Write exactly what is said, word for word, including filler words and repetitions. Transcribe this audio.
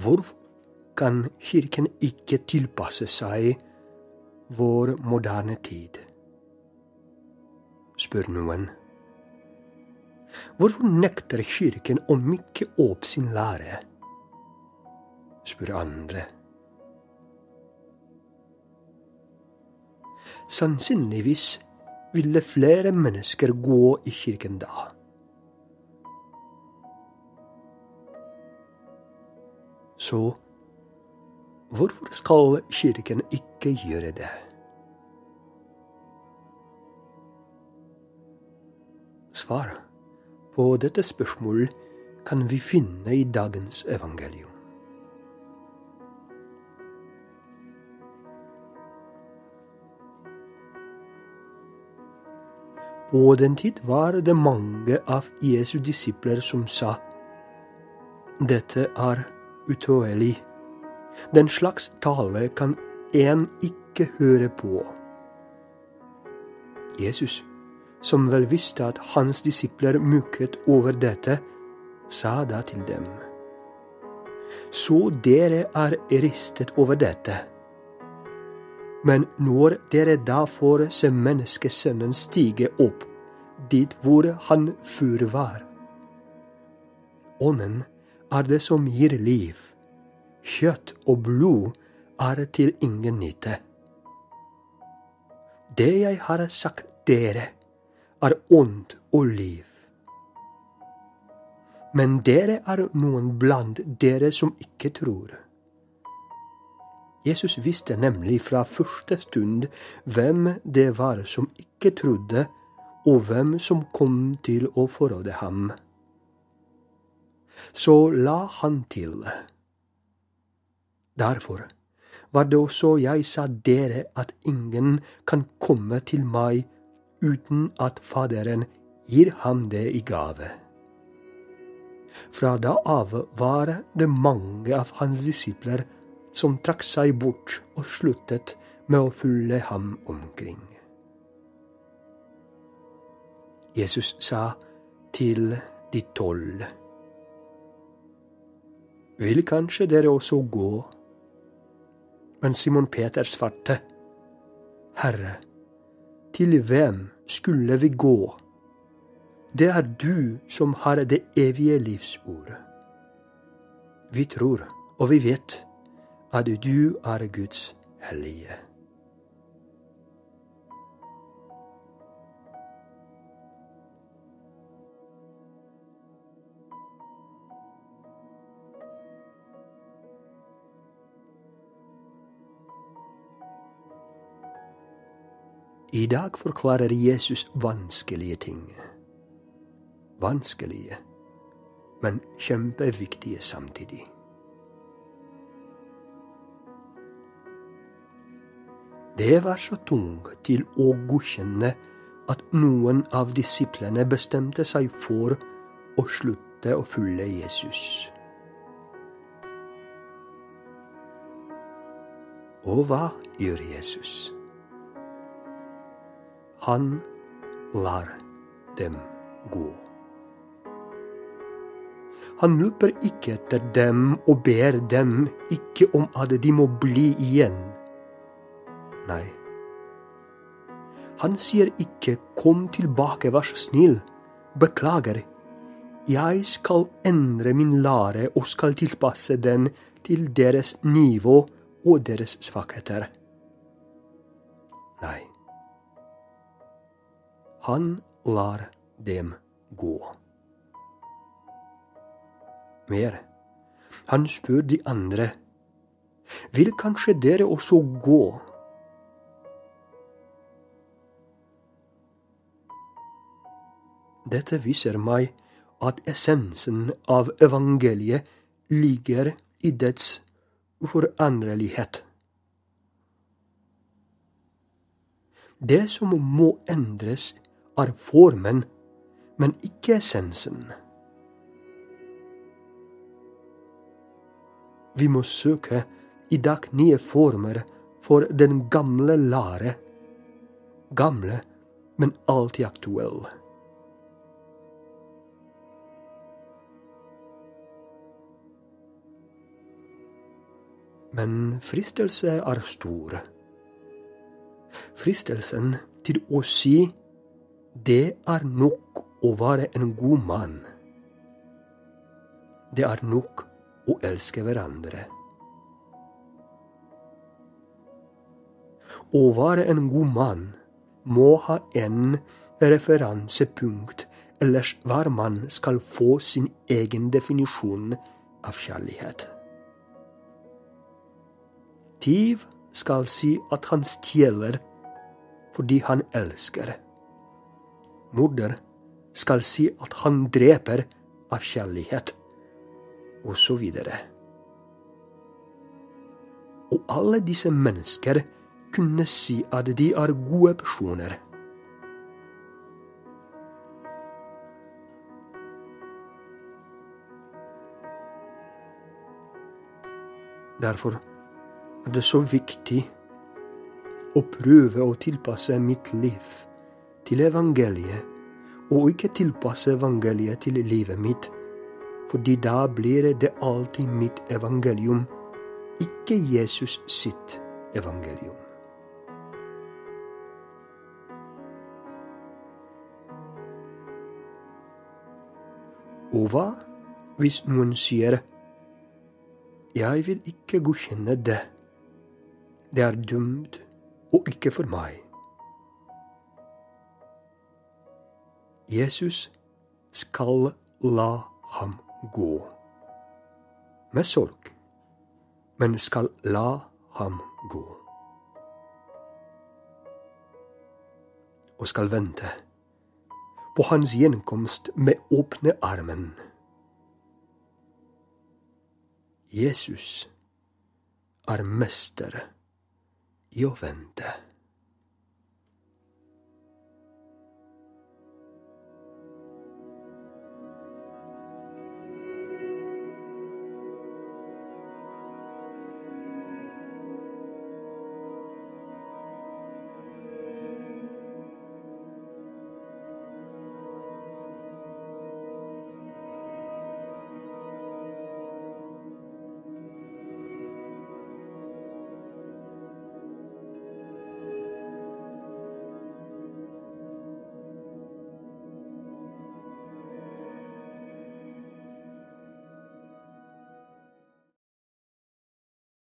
Hvorfor kan kirken ikke tilpasse seg vår moderne tid? Spør noen. Hvorfor nekter kirken å myke opp sin lære? Spør andre. Sannsynligvis ville flere mennesker gå i kirken da. Så hvorfor skal kirken ikke gjøre det? Svar på dette spørsmålet kan vi finne i dagens evangelium. På den tid var det mange av Jesu disipler som sa: «Dette er utåelig. Den slags tale kan en ikke høre på.» Jesus, som vel visste at hans disipler mykket over dette, sa da til dem: «Så dere er ristet over dette. Men når dere da får se menneskesønnen stige opp dit hvor han før var. Ånden er det som gir liv. Kjøtt og blod er til ingen nytte. Det jeg har sagt dere, er ånd og liv. Men dere er noen blant dere som ikke tror.» Jesus visste nemlig fra første stund hvem det var som ikke trodde, og hvem som kom til å forråde ham. Så la han til: «Derfor var det også jeg sa dere at ingen kan komme til meg uten at Faderen gir ham det i gave.» Fra da av var det mange av hans disipler som trakk seg bort og sluttet med å følge ham omkring. Jesus sa til de tolv: «Vil kanskje dere også gå?» Men Simon Peter svarte: «Herre, til hvem skulle vi gå? Det er du som har det evige livsordet. Vi tror, og vi vet, at du er Guds hellige.» I dag forklarer Jesus vanskelige ting. Vanskelige, men kjempeviktige samtidig. Det var så tungt til å godkjenne at noen av disiplene bestemte seg for å slutte å følge Jesus. Og hva gjør Jesus? Han lar dem gå. Han løper ikke etter dem og ber dem ikke om at de må bli igjen. Nei, han sier ikke: «Kom tilbake, vær så snill, beklager, jeg skal endre min lære og skal tilpasse den til deres nivå og deres svakheter.» Nei, han lar dem gå. Mer, han spør de andre: «Vil kanskje dere også gå?» Dette viser meg at essensen av evangeliet ligger i dets uforanderlighet. Det som må endres, er formen, men ikke essensen. Vi må søke i dag nye former for den gamle lære, gamle, men alltid aktuell. men fristelse er stor. Fristelsen til å si det er nok å være en god mann. Det er nok å elske hverandre. Å være en god mann må ha en referansepunkt, ellers hver mann skal få sin egen definisjon av kjærlighet. Tyv skal si at han stjeler fordi han elsker. Morder skal si at han dreper av kjærlighet, og så videre. Og alle disse mennesker kunne si at de er gode personer. Derfor er det så viktig å prøve å tilpasse mitt liv til evangeliet, og ikke tilpasse evangeliet til livet mitt, fordi da blir det alltid mitt evangelium, ikke Jesus sitt evangelium. Og hva hvis noen sier, jeg vil ikke godkjenne det, det er dømt og ikke for meg. Jesus skal la ham gå, med sorg, men skal la ham gå. Og skal vente på hans gjenkomst med åpne armen. Jesus er mester i å vente.